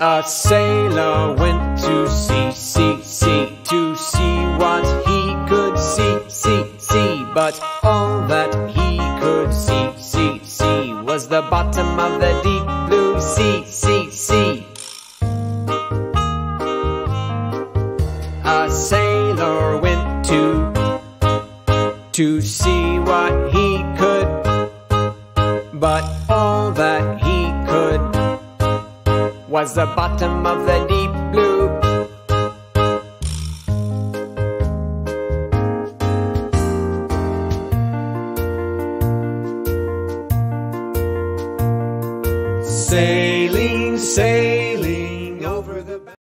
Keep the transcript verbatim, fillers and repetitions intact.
A sailor went to sea, sea, sea, to see what he could see, see, see. But all that he could see, see, see was the bottom of the deep blue sea, sea, sea. A sailor went to, to see what he could, but all that he could was the bottom of the deep blue